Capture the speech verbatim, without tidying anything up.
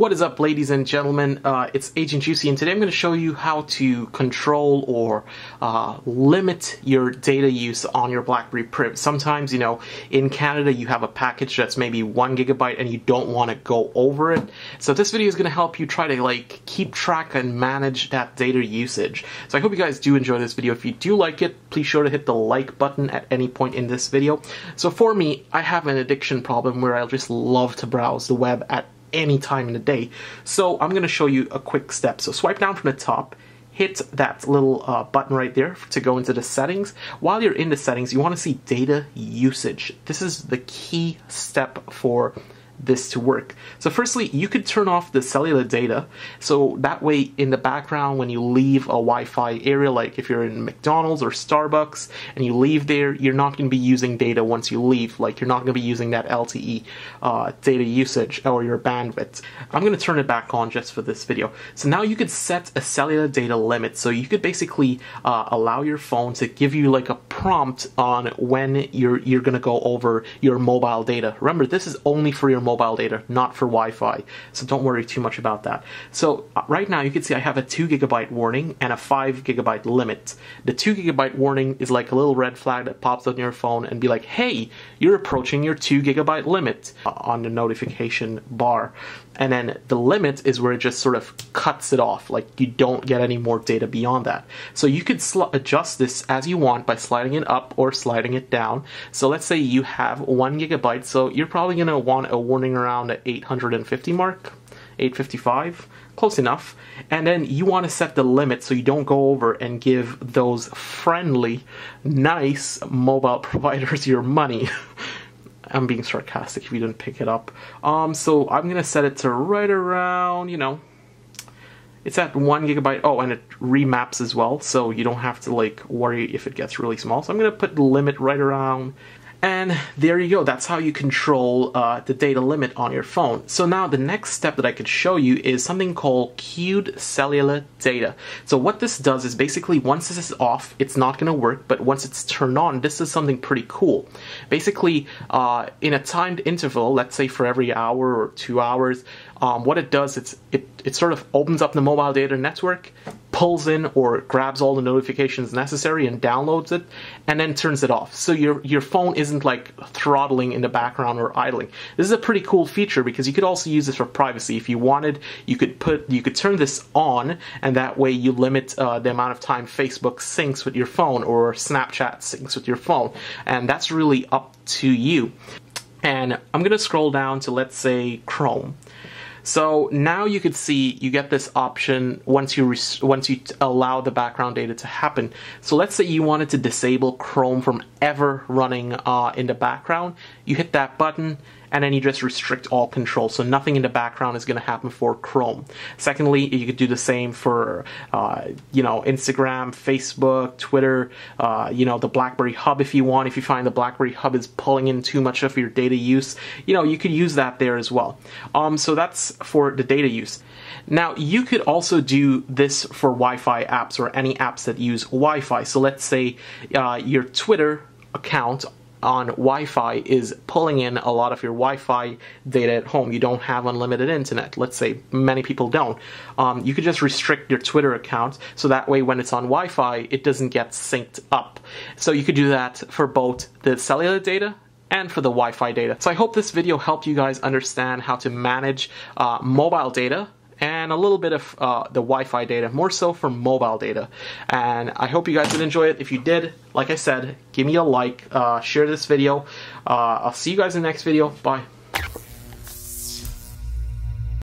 What is up, ladies and gentlemen? Uh, it's Agent Juicy, and today I'm going to show you how to control or uh, limit your data use on your BlackBerry Priv. Sometimes, you know, in Canada you have a package that's maybe one gigabyte and you don't want to go over it. So this video is going to help you try to like keep track and manage that data usage. So I hope you guys do enjoy this video. If you do like it, please sure to hit the like button at any point in this video. So for me, I have an addiction problem where I just love to browse the web at any time in the day. So I'm going to show you a quick step. So swipe down from the top, hit that little uh, button right there to go into the settings. While you're in the settings, you want to see data usage. This is the key step for this to work. So firstly, you could turn off the cellular data, so that way in the background when you leave a Wi-Fi area, like if you're in McDonald's or Starbucks and you leave there, you're not going to be using data once you leave. Like, you're not going to be using that L T E uh, data usage or your bandwidth. I'm going to turn it back on just for this video. So now you could set a cellular data limit, so you could basically uh, allow your phone to give you like a prompt on when you're you're going to go over your mobile data. Remember, this is only for your mobile mobile data, not for Wi-Fi, so don't worry too much about that. So right now you can see I have a two gigabyte warning and a five gigabyte limit. The two gigabyte warning is like a little red flag that pops on your phone and be like, hey, you're approaching your two gigabyte limit on the notification bar. And then the limit is where it just sort of cuts it off, like you don't get any more data beyond that. So you could adjust this as you want by sliding it up or sliding it down. So let's say you have one gigabyte, so you're probably going to want a warning around the eight hundred fifty mark, eight fifty-five, close enough. And then you want to set the limit so you don't go over and give those friendly, nice mobile providers your money. I'm being sarcastic if you didn't pick it up. Um, so I'm gonna set it to right around, you know, it's at one gigabyte. Oh, and it remaps as well, so you don't have to like worry if it gets really small. So I'm gonna put the limit right around. And there you go. That's how you control uh, the data limit on your phone. So now the next step that I could show you is something called queued cellular data. So what this does is basically once this is off, it's not going to work, but once it's turned on, this is something pretty cool. Basically, uh, in a timed interval, let's say for every hour or two hours, um, what it does, it's, it, it sort of opens up the mobile data network, pulls in or grabs all the notifications necessary and downloads it, and then turns it off. So your your phone isn't like throttling in the background or idling. This is a pretty cool feature because you could also use this for privacy. If you wanted, you could put you could turn this on, and that way you limit uh, the amount of time Facebook syncs with your phone or Snapchat syncs with your phone, and that's really up to you. And I'm gonna scroll down to, let's say, Chrome. So now you could see you get this option once you once you allow the background data to happen. So let's say you wanted to disable Chrome from ever running uh, in the background. You hit that button, and then you just restrict all control, so nothing in the background is going to happen for Chrome. Secondly, you could do the same for uh, you know, Instagram, Facebook, Twitter, uh, you know, the BlackBerry Hub if you want. If you find the BlackBerry Hub is pulling in too much of your data use, you know, you could use that there as well. Um, so that's for the data use. Now you could also do this for Wi-Fi apps or any apps that use Wi-Fi. So let's say uh, your Twitter account on Wi-Fi is pulling in a lot of your Wi-Fi data at home. You don't have unlimited internet. Let's say many people don't. Um, you could just restrict your Twitter account so that way when it's on Wi-Fi, it doesn't get synced up. So you could do that for both the cellular data and for the Wi-Fi data. So I hope this video helped you guys understand how to manage uh, mobile data and a little bit of uh, the Wi-Fi data, more so for mobile data. And I hope you guys did enjoy it. If you did, like I said, give me a like, uh, share this video. Uh, I'll see you guys in the next video. Bye.